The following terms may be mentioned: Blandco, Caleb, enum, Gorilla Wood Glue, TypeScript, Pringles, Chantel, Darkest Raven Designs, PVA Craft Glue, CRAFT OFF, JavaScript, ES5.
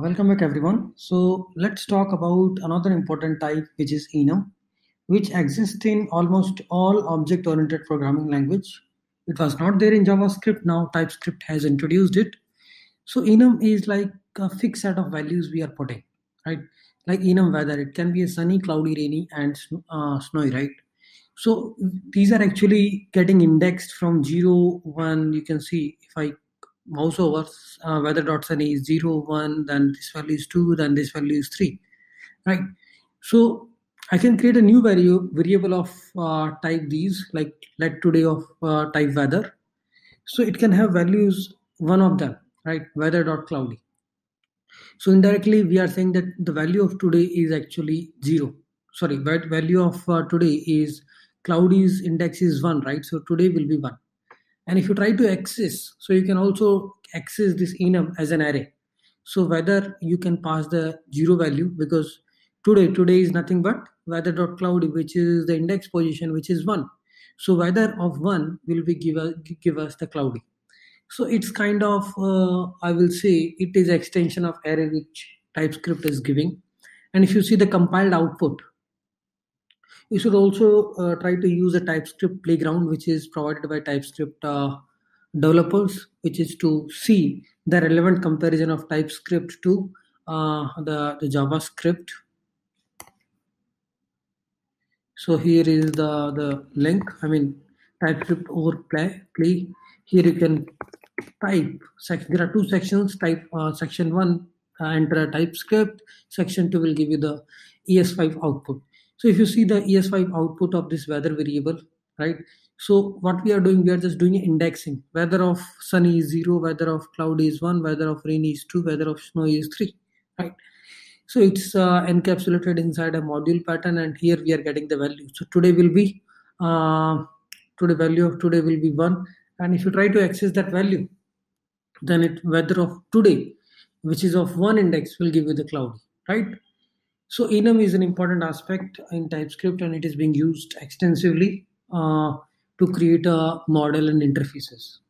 Welcome back everyone. So let's talk about another important type, which is enum, which exists in almost all object-oriented programming language. It was not there in JavaScript. Now TypeScript has introduced it. So enum is like a fixed set of values we are putting, right? Like enum weather, it can be a sunny, cloudy, rainy, and snowy, right? So these are actually getting indexed from 0, 1. You can see if I mouse over, weather.sunny is 0, 1, then this value is 2, then this value is 3, right? So I can create a new variable of type these, like let today of type weather. So it can have values, one of them, right? Weather.cloudy. So indirectly we are saying that the value of today is actually 0. Sorry, value of today is cloudy's index is 1, right? So today will be 1. And if you try to access, so you can also access this enum as an array. So whether you can pass the 0 value, because today is nothing but weather.cloudy, which is the index position, which is 1. So weather of 1 will be give us the cloudy. So it's kind of, I will say, it is extension of array which TypeScript is giving. And if you see the compiled output, you should also try to use a TypeScript playground, which is provided by TypeScript developers, which is to see the relevant comparison of TypeScript to the JavaScript. So here is the link, I mean TypeScript overlay. Here you can type, there are two sections, type section 1, enter TypeScript, section 2 will give you the ES5 output. So if you see the ES5 output of this weather variable, right? So what we are doing, we are just doing indexing. Weather of sunny is 0, weather of cloudy is 1, weather of rainy is 2, weather of snow is 3, right? So it's encapsulated inside a module pattern, and here we are getting the value. So today will be, today value of today will be 1. And if you try to access that value, then it weather of today, which is of 1 index, will give you the cloudy, right? So enum is an important aspect in TypeScript, and it is being used extensively to create a model and interfaces.